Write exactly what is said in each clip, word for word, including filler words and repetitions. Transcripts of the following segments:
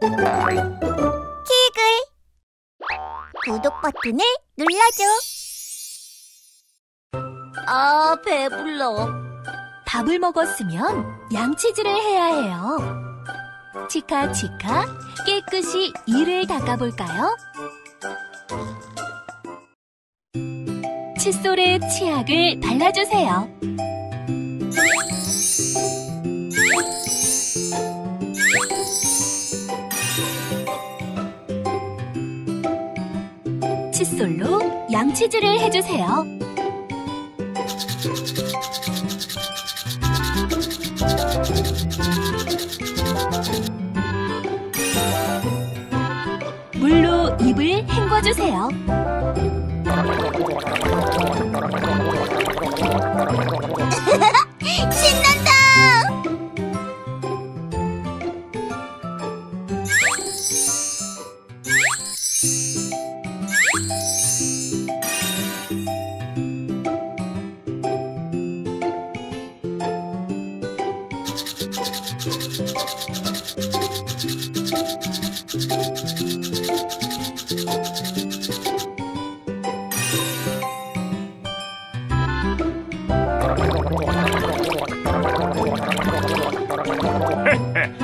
키글! 구독 버튼을 눌러줘! 아, 배불러. 밥을 먹었으면 양치질을 해야 해요. 치카치카 깨끗이 이를 닦아볼까요? 칫솔에 치약을 발라주세요. 칫솔로 양치질을 해주세요. 물로 입을 헹궈주세요. 신난다!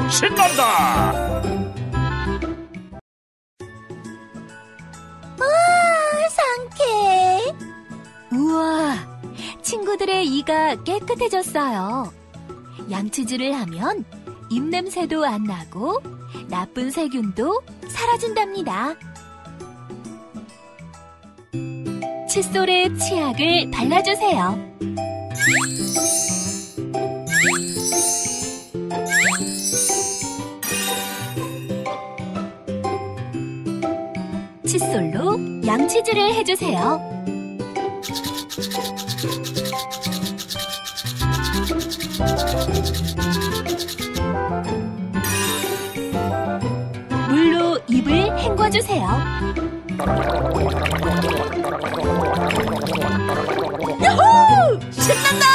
신난다! 우와, 상쾌해! 우와, 친구들의 이가 깨끗해졌어요. 양치질을 하면 입냄새도 안 나고 나쁜 세균도 사라진답니다. 칫솔에 치약을 발라주세요. 칫솔로 양치질을 해주세요. 물로 입을 헹궈주세요. 야호! 신난다!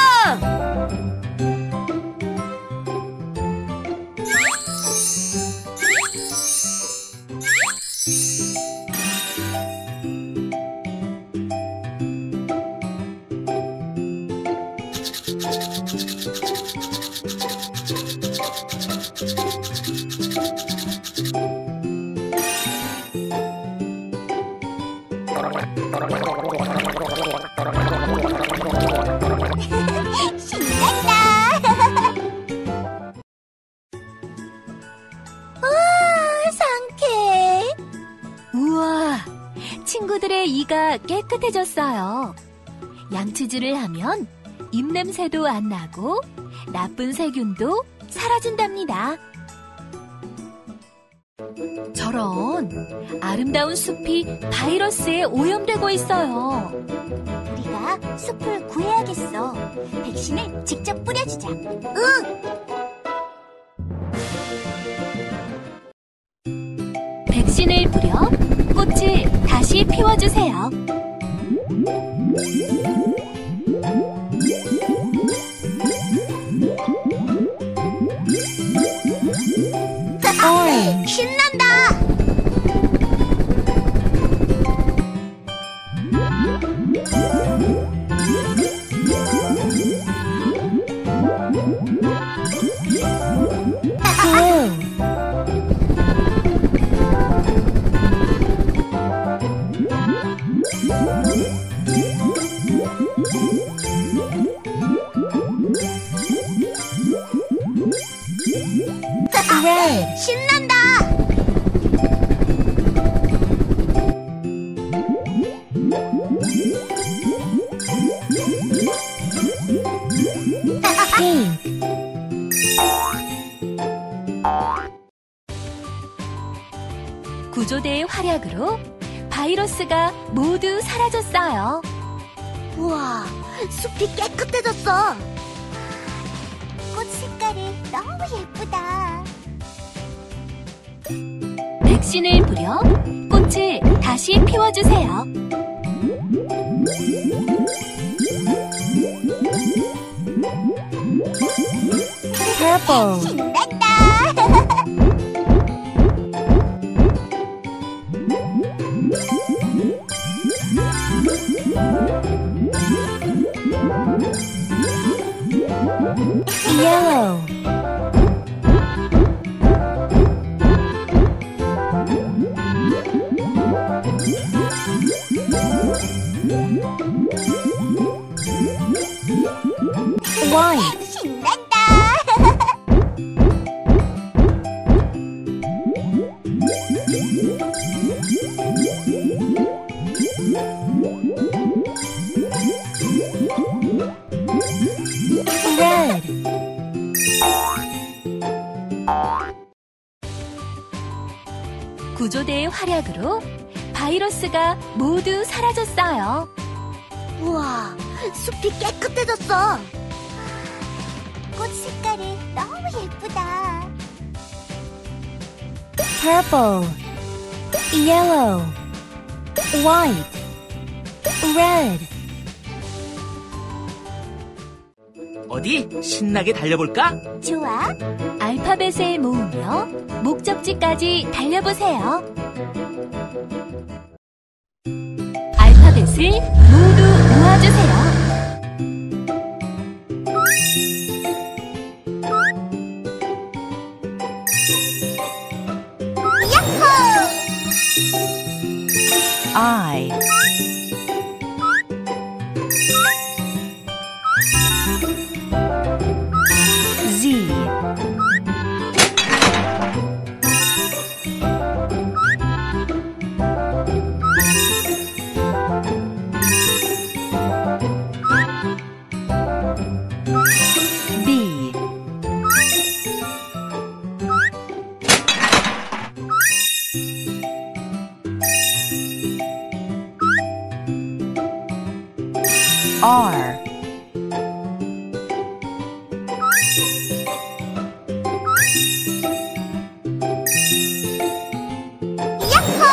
친구들의 이가 깨끗해졌어요. 양치질을 하면 입냄새도 안 나고 나쁜 세균도 사라진답니다. 저런, 아름다운 숲이 바이러스에 오염되고 있어요. 우리가 숲을 구해야겠어. 백신을 직접 뿌려주자. 응! 백신을 뿌려 꽃을 다시 피워주세요. 신난다! 왜? 신난다! 구조대의 활약으로 바이러스가 모두 사라졌어요. 우와, 숲이 깨끗해졌어. 꽃 색깔이 너무 예쁘다. 백신을 뿌려 꽃을 다시 피워주세요. 신난다! 구조대의 활약으로 바이러스가 모두 사라졌어요. 우와, 숲이 깨끗해졌어. 꽃 색깔이 너무 예쁘다. Purple, yellow, white, red. 어디 신나게 달려볼까? 좋아. 알파벳을 모으며 목적지까지 달려보세요. 알파벳을 모두 모아주세요. 야호! I R Yahoo!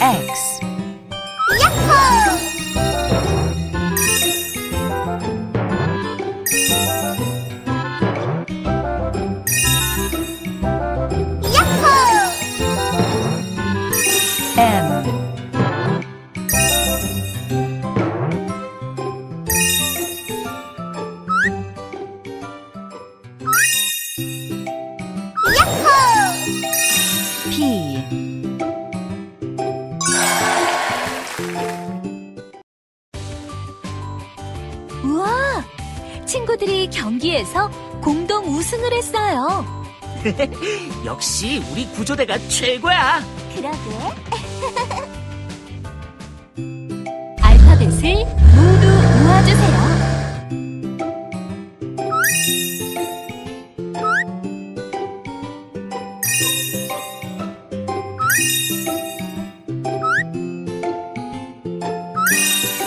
H X Yahoo! Yahoo! M Yahoo! P 우와! 친구들이 경기에서 공동 우승을 했어요. 역시 우리 구조대가 최고야. 그러게. 알파벳을 모두 모아주세요.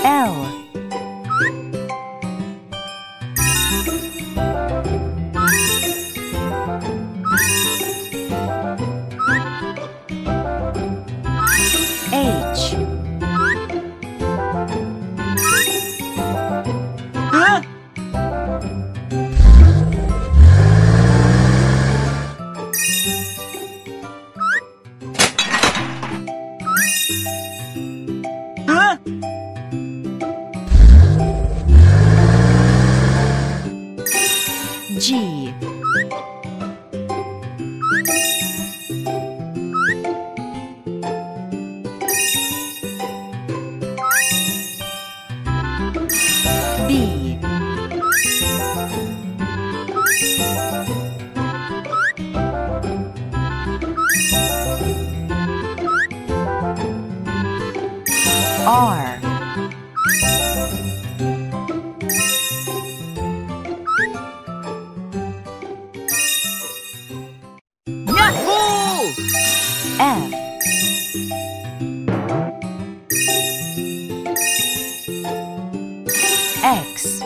L H. 아! 아! G. B R Yahoo! F X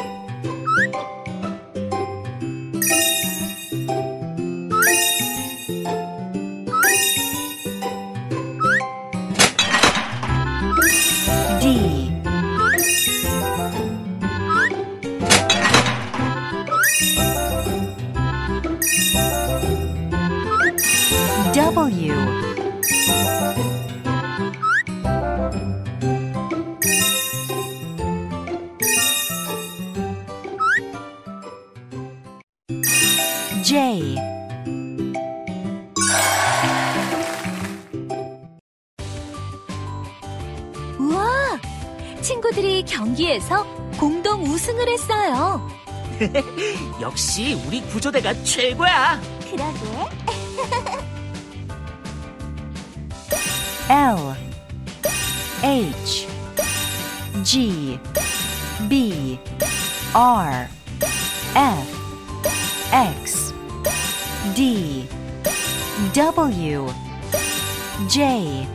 D 우와! 친구들이 경기에서 공동 우승을 했어요. 역시 우리 구조대가 최고야. 그러게. L, H, G, B, R, F, X, D, W, J,